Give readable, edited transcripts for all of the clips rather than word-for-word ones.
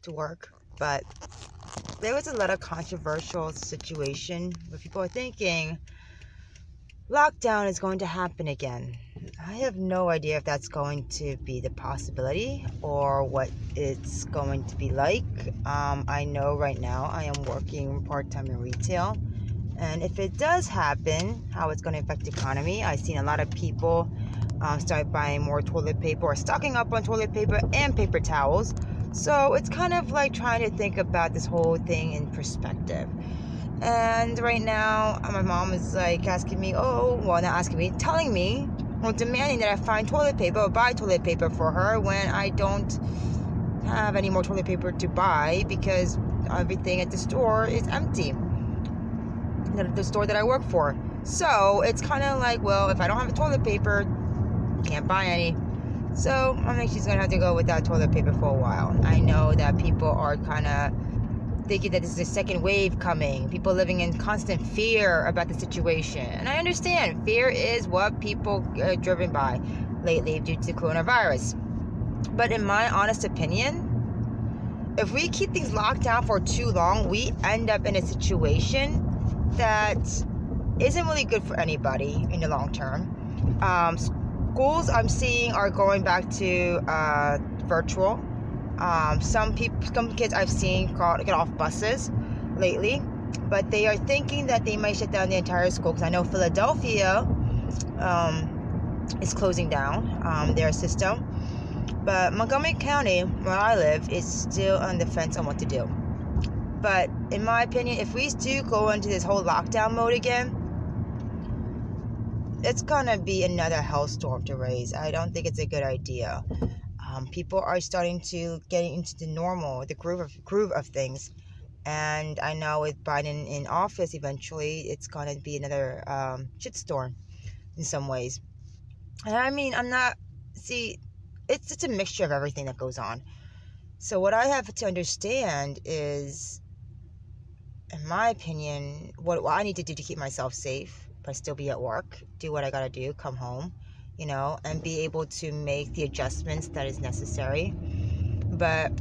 to work, but there was a lot of controversial situation where people are thinking lockdown is going to happen again. I have no idea if that's going to be the possibility or what it's going to be like. I know right now I am working part-time in retail, and if it does happen, how it's going to affect the economy. I've seen a lot of people start buying more toilet paper or stocking up on toilet paper and paper towels. So it's kind of like trying to think about this whole thing in perspective. And right now, my mom is like asking me, telling me, or demanding that I find toilet paper or buy toilet paper for her when I don't have any more toilet paper to buy because everything at the store is empty, the store that I work for. So it's kind of like, well, if I don't have toilet paper, can't buy any. So I think she's going to have to go without toilet paper for a while. I know that people are kind of thinking that this is a second wave coming. People living in constant fear about the situation. And I understand fear is what people are driven by lately due to coronavirus. But in my honest opinion, if we keep things locked down for too long, we end up in a situation that isn't really good for anybody in the long term. Schools I'm seeing are going back to virtual. Some kids I've seen get off buses lately, but they are thinking that they might shut down the entire school, because I know Philadelphia is closing down their system, but Montgomery County, where I live, is still on the fence on what to do. But in my opinion, if we do go into this whole lockdown mode again, it's gonna be another hellstorm to raise. I don't think it's a good idea. People are starting to get into the normal, the groove of things, and I know with Biden in office, eventually it's gonna be another shitstorm in some ways. And I mean, it's a mixture of everything that goes on. So what I have to understand is, in my opinion, what I need to do to keep myself safe, but still be at work, do what I gotta do, come home, and be able to make the adjustments that is necessary. But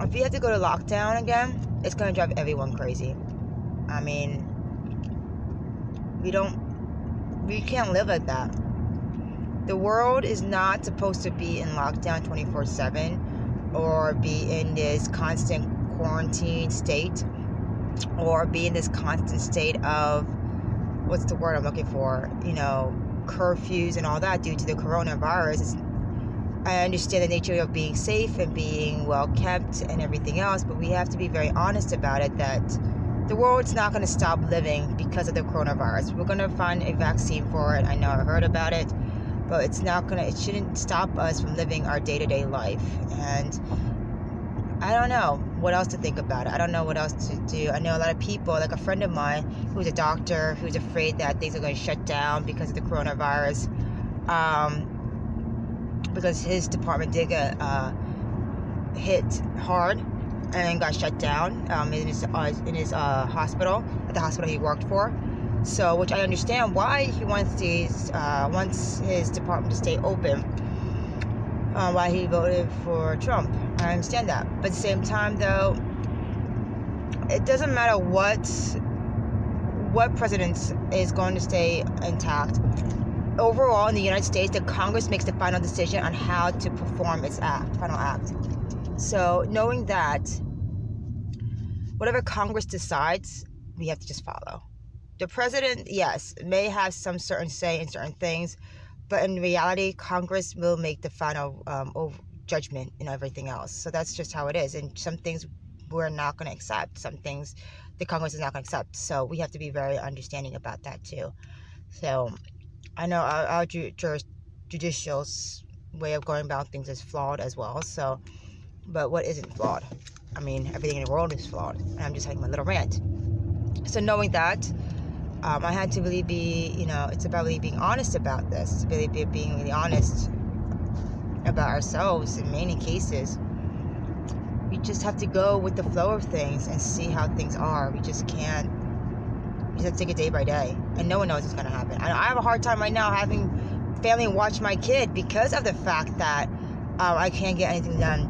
if you have to go to lockdown again, it's gonna drive everyone crazy. I mean, we can't live like that. The world is not supposed to be in lockdown 24/7, or be in this constant quarantine state, or be in this constant state of, what's the word I'm looking for, curfews and all that due to the coronavirus. I understand the nature of being safe and being well kept and everything else, but we have to be very honest about it, that the world's not going to stop living because of the coronavirus. We're going to find a vaccine for it. I know I heard about it, but it shouldn't stop us from living our day-to-day life. And I don't know what else to think about it. I don't know what else to do. I know a lot of people, like a friend of mine who's a doctor, who's afraid that things are going to shut down because of the coronavirus, because his department did get hit hard and got shut down in his hospital, at the hospital he worked for. So, which I understand why he wants his department to stay open. Why he voted for Trump. I understand that. But at the same time, though, it doesn't matter what president is going to stay intact. Overall, in the United States, the Congress makes the final decision on how to perform its final act. So knowing that, whatever Congress decides, we have to just follow. The president, yes, may have some certain say in certain things, but in reality, Congress will make the final judgment in everything else. So that's just how it is. And some things we're not going to accept. Some things the Congress is not going to accept. So we have to be very understanding about that too. So I know our judicial way of going about things is flawed as well. So, but what isn't flawed? I mean, everything in the world is flawed. And I'm just having my little rant. So knowing that, I had to really be, it's about really being honest about this. It's really being really honest about ourselves in many cases. We just have to go with the flow of things and see how things are. We just have to take it day by day. And no one knows what's going to happen. I have a hard time right now having family watch my kid because of the fact that I can't get anything done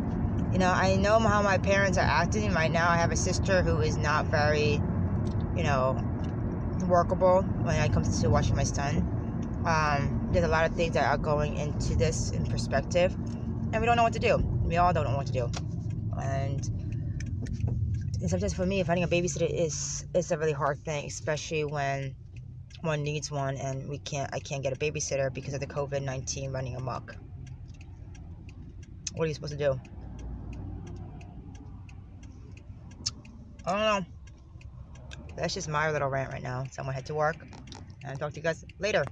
You know, I know how my parents are acting right now. I have a sister who is not very, you know, workable when it comes to watching my son. There's a lot of things that are going into this in perspective, and we don't know what to do. We all don't know what to do. And sometimes for me, finding a babysitter is a really hard thing, especially when one needs one and I can't get a babysitter because of the COVID-19 running amok. What are you supposed to do? I don't know. That's just my little rant right now. Someone had to work. And I'll talk to you guys later.